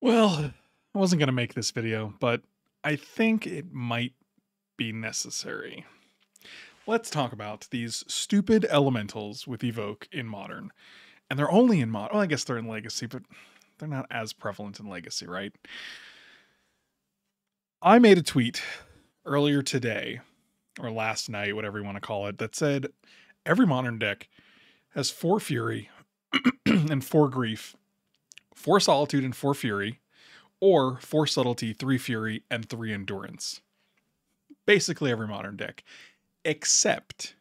Well, I wasn't going to make this video, but I think it might be necessary. Let's talk about these stupid elementals with evoke in modern. And they're only in modern. Well, I guess they're in legacy, but they're not as prevalent in legacy, right? I made a tweet earlier today, or last night, whatever you want to call it, that said every modern deck has 4 Fury and 4 Grief, 4 Solitude and 4 Fury, or 4 Subtlety, 3 Fury, and 3 Endurance. Basically every modern deck, except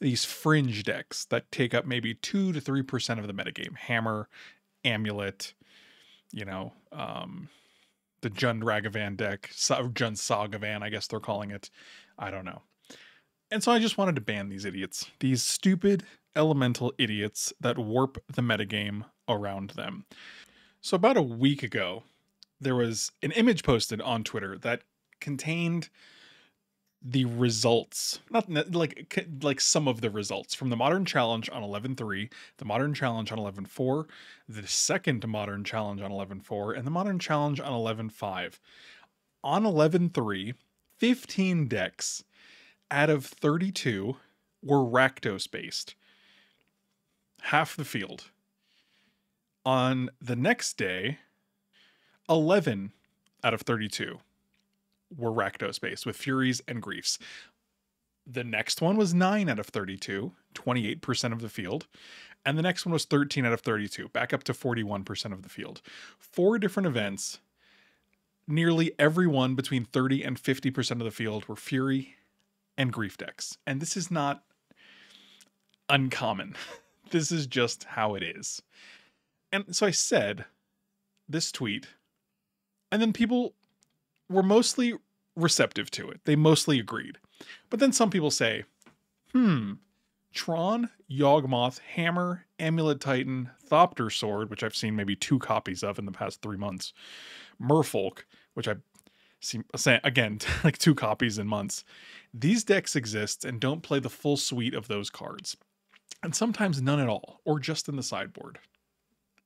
these fringe decks that take up maybe 2 to 3% of the metagame. Hammer, Amulet, you know, the Jund Ragavan deck, Jund Sagavan, I guess they're calling it. I don't know. And so I just wanted to ban these idiots. These stupid elemental idiots that warp the metagame around them. So about a week ago, there was an image posted on Twitter that contained the results, not like some of the results from the Modern Challenge on 11.3, the Modern Challenge on 11.4, the second Modern Challenge on 11.4, and the Modern Challenge on 11.5. On 11.3, 15 decks out of 32 were Rakdos based. Half the field. On the next day, 11 out of 32 were Rakdos based with Furies and Griefs. The next one was 9 out of 32, 28% of the field. And the next one was 13 out of 32, back up to 41% of the field. 4 different events, nearly everyone between 30 and 50% of the field were Fury and Grief decks. And this is not uncommon. This is just how it is. And so I said this tweet, and then people were mostly receptive to it. They mostly agreed. But then some people say, Tron, Yawgmoth, Hammer, Amulet Titan, Thopter Sword, which I've seen maybe 2 copies of in the past 3 months, Merfolk, which I've seen, again, like 2 copies in months. These decks exist and don't play the full suite of those cards. And sometimes none at all, or just in the sideboard.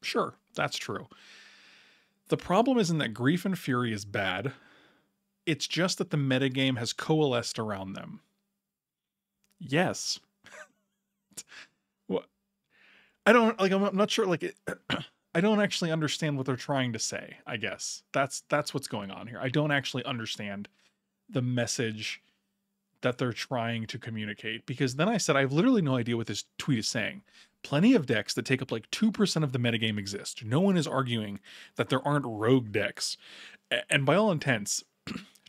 Sure, that's true. The problem isn't that Grief and Fury is bad. It's just that the metagame has coalesced around them. Yes. What? I don't, like, I'm not sure, like, I don't actually understand what they're trying to say, I guess. That's what's going on here. I don't actually understand the message that they're trying to communicate, because then I said, I have literally no idea what this tweet is saying. Plenty of decks that take up like 2% of the metagame exist. No one is arguing that there aren't rogue decks. And by all intents,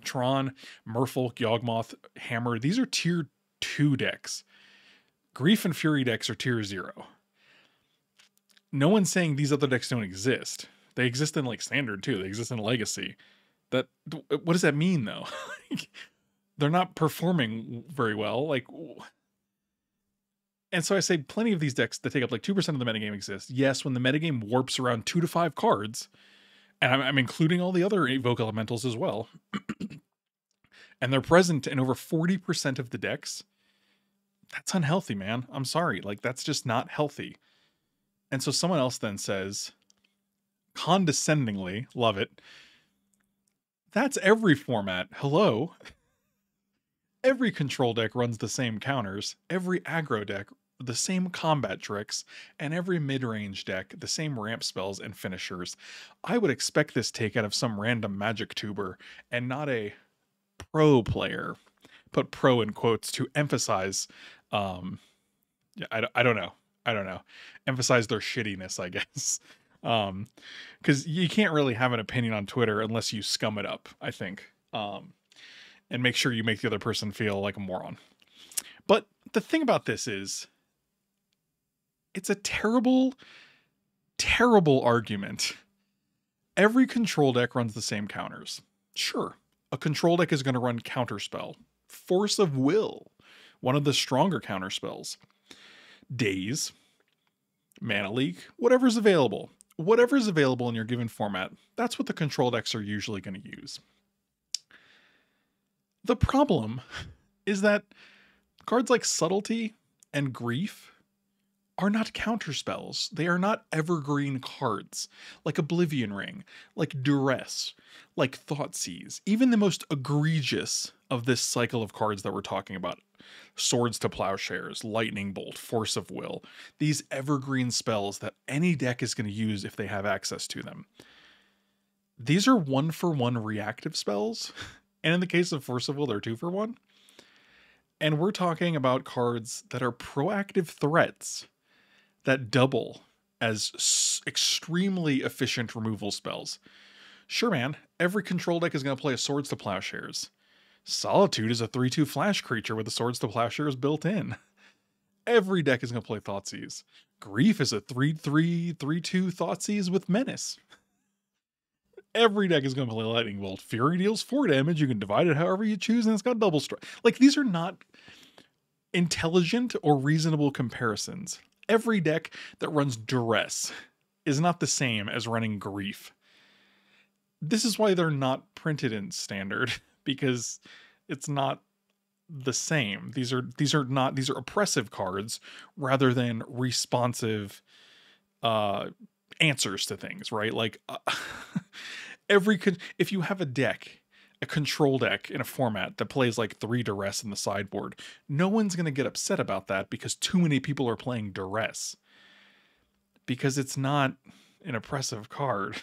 Tron, Merfolk, Yawgmoth, Hammer, these are tier 2 decks. Grief and Fury decks are tier 0. No one's saying these other decks don't exist. They exist in like standard too. They exist in legacy. That, what does that mean though? Like, they're not performing very well. Like, and so I say plenty of these decks that take up like 2% of the metagame exist. Yes, when the metagame warps around 2 to 5 cards, and I'm including all the other evoke elementals as well, and they're present in over 40% of the decks, that's unhealthy, man. I'm sorry. Like, that's just not healthy. And so someone else then says, condescendingly, love it, that's every format. Hello. Every control deck runs the same counters, every aggro deck the same combat tricks, and every mid-range deck the same ramp spells and finishers. I would expect this take out of some random Magic tuber and not a pro player. Put pro in quotes to emphasize, yeah, I don't know. Emphasize their shittiness, I guess. Because you can't really have an opinion on Twitter unless you scum it up, I think. And make sure you make the other person feel like a moron. But the thing about this is, it's a terrible, terrible argument. Every control deck runs the same counters. Sure, a control deck is going to run Counterspell, Force of Will, one of the stronger counterspells, Daze, Mana Leak, whatever's available. Whatever's available in your given format, that's what the control decks are usually going to use. The problem is that cards like Subtlety and Grief are not counterspells. They are not evergreen cards like Oblivion Ring, like Duress, like Thoughtseize. Even the most egregious of this cycle of cards that we're talking about, Swords to Plowshares, Lightning Bolt, Force of Will, these evergreen spells that any deck is going to use if they have access to them. These are 1-for-1 reactive spells. And in the case of Force of Will, they're 2-for-1. And we're talking about cards that are proactive threats that double as extremely efficient removal spells. Sure, man, every control deck is going to play a Swords to Plowshares. Solitude is a 3-2 flash creature with the Swords to Plowshares built in. Every deck is going to play Thoughtseize. Grief is a 3-3, 3-2 Thoughtseize with Menace. Every deck is going to play Lightning Bolt. Fury deals 4 damage. You can divide it however you choose, and it's got double strike. Like, these are not intelligent or reasonable comparisons. Every deck that runs Duress is not the same as running Grief. This is why they're not printed in Standard, because it's not the same. These are oppressive cards rather than responsive answers to things, right? Like if you have a deck, a control deck in a format that plays like 3 Duress in the sideboard, no one's going to get upset about that because too many people are playing Duress, because it's not an oppressive card.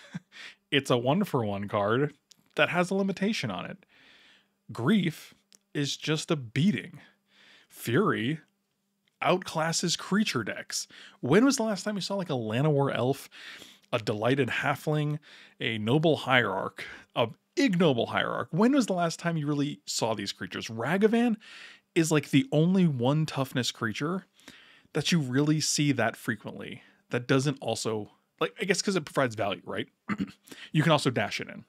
It's a 1-for-1 card that has a limitation on it. Grief is just a beating. Fury outclasses creature decks. When was the last time you saw like a Llanowar Elf, a Delighted Halfling, a Noble Hierarch, an Ignoble Hierarch? When was the last time you really saw these creatures? Ragavan is like the only 1-toughness creature that you really see that frequently. That doesn't also, like, I guess because it provides value, right? You can also dash it in.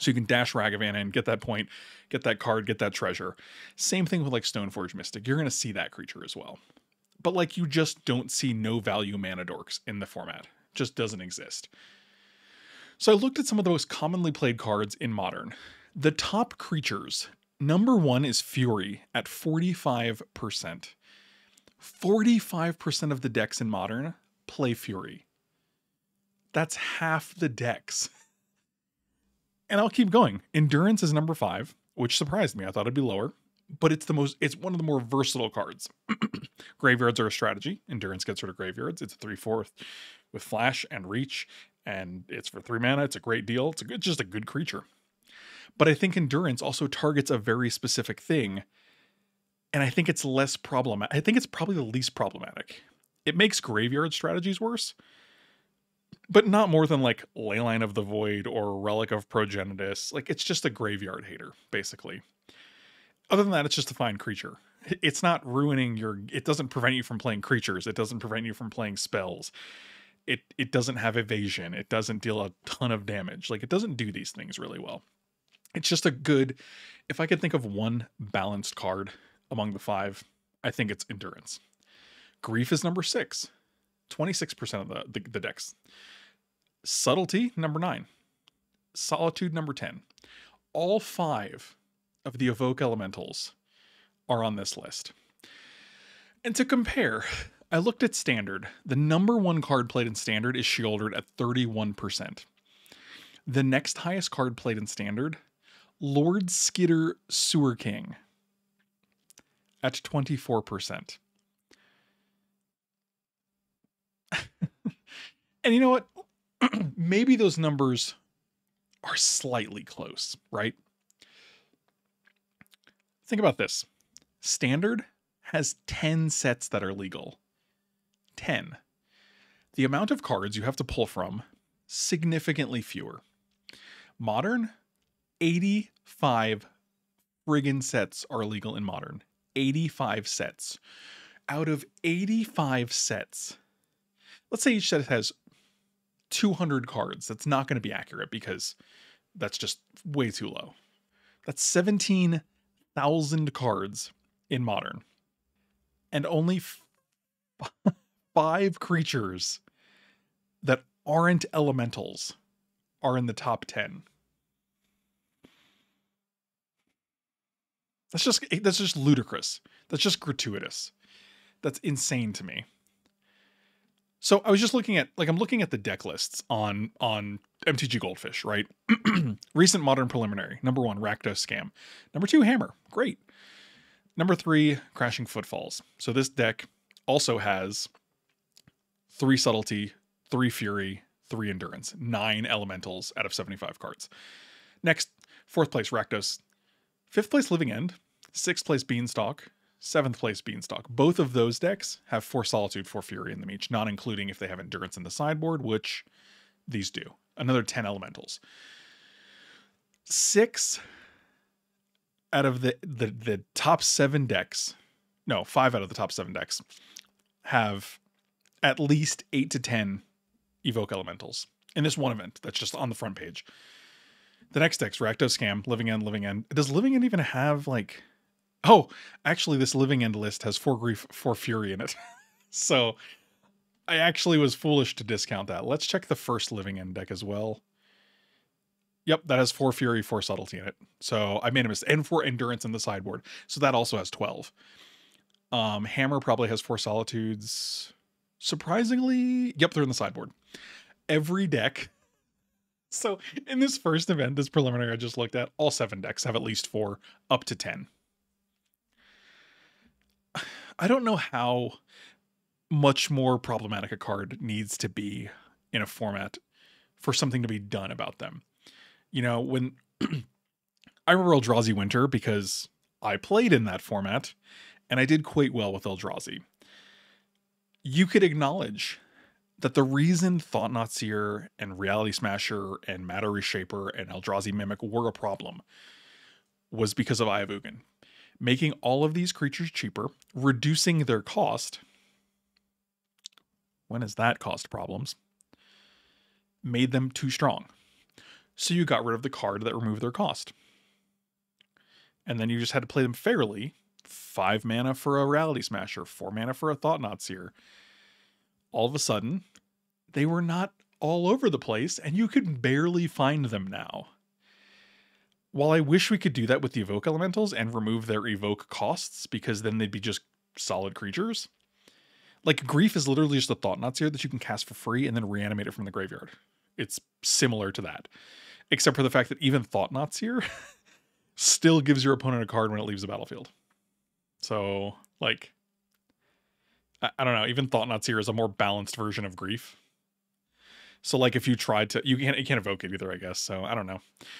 So you can dash Ragavan in, get that point, get that card, get that treasure. Same thing with like Stoneforge Mystic. You're going to see that creature as well. But like, you just don't see no value mana dorks in the format. Just doesn't exist. So I looked at some of the most commonly played cards in Modern. The top creatures. Number 1 is Fury at 45%. 45% of the decks in Modern play Fury. That's half the decks. And I'll keep going. Endurance is number 5, which surprised me. I thought it'd be lower, but it's one of the more versatile cards. Graveyards are a strategy. Endurance gets rid of graveyards. It's a 3/4 with flash and reach, and it's for 3 mana. It's a great deal. It's just a good creature. But I think Endurance also targets a very specific thing, and I think it's less problematic. I think it's probably the least problematic. It makes graveyard strategies worse, but not more than like Leyline of the Void or Relic of Progenitus. Like, it's just a graveyard hater, basically. Other than that, it's just a fine creature. It's not ruining it doesn't prevent you from playing creatures. It doesn't prevent you from playing spells. It doesn't have evasion. It doesn't deal a ton of damage. Like, it doesn't do these things really well. It's just a good, if I could think of one balanced card among the 5, I think it's Endurance. Grief is number 6. 26% of the decks. Subtlety, number 9. Solitude, number 10. All 5 of the Evoke Elementals are on this list. And to compare, I looked at Standard. The number 1 card played in Standard is Sheoldred at 31%. The next highest card played in Standard, Lord Skidder Sewer King at 24%. And you know what? Maybe those numbers are slightly close, right? Think about this. Standard has 10 sets that are legal. 10. The amount of cards you have to pull from, significantly fewer. Modern, 85 friggin' sets are legal in Modern. 85 sets. Out of 85 sets, let's say each set has 200 cards. That's not going to be accurate because that's just way too low. That's 17,000 cards in Modern, and only 5 creatures that aren't elementals are in the top 10. That's just ludicrous. That's just gratuitous. That's insane to me. So I was just looking at, like, I'm looking at the deck lists on MTG Goldfish, right? Recent Modern Preliminary. Number 1, Rakdos Scam. Number 2, Hammer. Great. Number 3, Crashing Footfalls. So this deck also has 3 Subtlety, 3 Fury, 3 Endurance, 9 Elementals out of 75 cards. Next, 4th place, Rakdos. 5th place, Living End. 6th place, Beanstalk. 7th place, Beanstalk. Both of those decks have 4 Solitude, 4 Fury in them each, not including if they have Endurance in the sideboard, which these do. Another 10 Elementals. 6 out of the top 7 decks, no, 5 out of the top 7 decks have at least 8 to 10 Evoke Elementals in this one event that's just on the front page. The next deck's Rakdos Scam, Living End, Living End. Does Living End even have, like... Oh, actually, this Living End list has 4 Grief, 4 Fury in it. So I actually was foolish to discount that. Let's check the first Living End deck as well. Yep, that has 4 Fury, 4 Subtlety in it. So I made a mistake. And 4 Endurance in the sideboard. So that also has 12. Hammer probably has 4 Solitudes. Surprisingly, yep, they're in the sideboard. Every deck... So in this first event, this preliminary I just looked at, all 7 decks have at least 4 up to 10. I don't know how much more problematic a card needs to be in a format for something to be done about them. You know, when I remember Eldrazi Winter because I played in that format and I did quite well with Eldrazi. You could acknowledge that the reason Thought Knot Seer and Reality Smasher and Matter Reshaper and Eldrazi Mimic were a problem was because of Eye of Ugin. Making all of these creatures cheaper, reducing their cost. When has that caused problems? Made them too strong. So you got rid of the card that removed their cost. And then you just had to play them fairly. 5 mana for a Reality Smasher, 4 mana for a Thought Knot Seer. All of a sudden, they were not all over the place, and you could barely find them now. While I wish we could do that with the Evoke Elementals and remove their Evoke costs, because then they'd be just solid creatures. Like, Grief is literally just a Thought Knot Seer that you can cast for free and then reanimate it from the graveyard. It's similar to that. Except for the fact that even Thought Knot Seer still gives your opponent a card when it leaves the battlefield. So, like... I don't know, even Thought Knot Seer is a more balanced version of Grief. So, like, if you tried to... You can't evoke it either, I guess, so I don't know.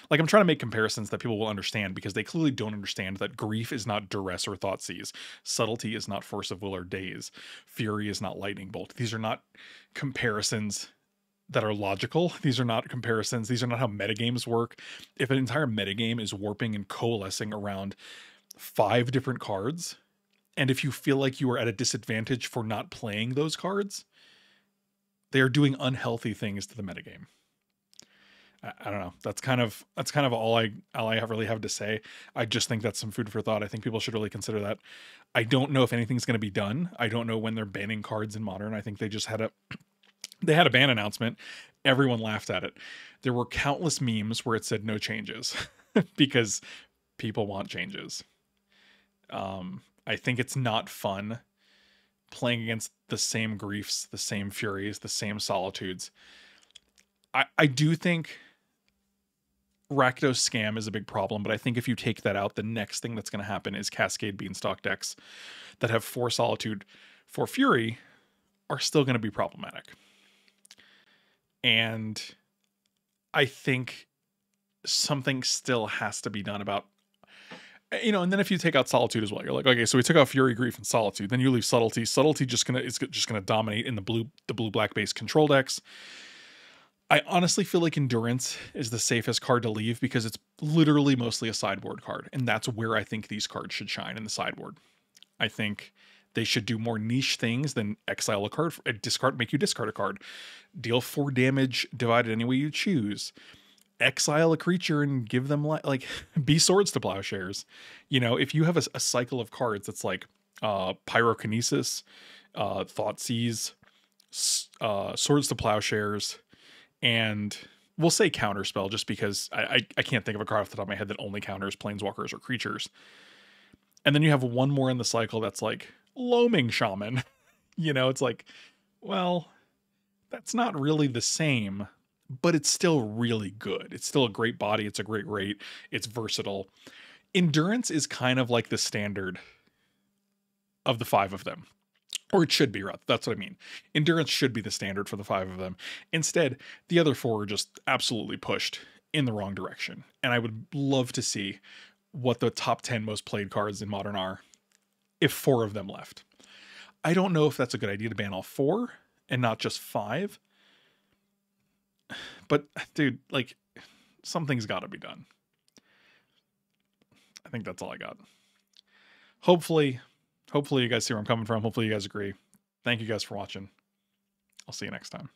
Like, I'm trying to make comparisons that people will understand, because they clearly don't understand that Grief is not Duress or Thoughtseize. Subtlety is not Force of Will or Daze. Fury is not Lightning Bolt. These are not comparisons that are logical. These are not comparisons. These are not how metagames work. If an entire metagame is warping and coalescing around 5 different cards... And if you feel like you are at a disadvantage for not playing those cards, they are doing unhealthy things to the metagame. I don't know. That's kind of all I really have to say. I just think that's some food for thought. I think people should really consider that. I don't know if anything's going to be done. I don't know when they're banning cards in Modern. I think they just had a ban announcement. Everyone laughed at it. There were countless memes where it said no changes because people want changes. I think it's not fun playing against the same Griefs, the same Furies, the same Solitudes. I do think Rakdos Scam is a big problem, but I think if you take that out, the next thing that's going to happen is Cascade Beanstalk decks that have 4 Solitude, 4 Fury are still going to be problematic. And I think something still has to be done about, you know, and then if you take out Solitude as well, you're like, okay, so we took out Fury, Grief, and Solitude. Then you leave Subtlety. Subtlety is just gonna dominate in the blue black based control decks. I honestly feel like Endurance is the safest card to leave because it's literally mostly a sideboard card, and that's where I think these cards should shine, in the sideboard. I think they should do more niche things than exile a card, make you discard a card, deal 4 damage, divide it any way you choose. Exile a creature and give them like be Swords to Plowshares. You know, if you have a cycle of cards that's like Pyrokinesis, Thoughtseize, Swords to Plowshares, and we'll say Counterspell just because I can't think of a card off the top of my head that only counters planeswalkers or creatures. And then you have one more in the cycle that's like Loaming Shaman. You know, it's like, well, that's not really the same, but it's still really good. It's still a great body. It's a great rate. It's versatile. Endurance is kind of like the standard of the five of them. Or it should be, that's what I mean. Endurance should be the standard for the five of them. Instead, the other four are just absolutely pushed in the wrong direction. And I would love to see what the top 10 most played cards in Modern are if four of them left. I don't know if that's a good idea to ban all four and not just five. But, dude, like, something's got to be done. I think that's all I got. Hopefully you guys see where I'm coming from. Hopefully you guys agree. Thank you guys for watching. I'll see you next time.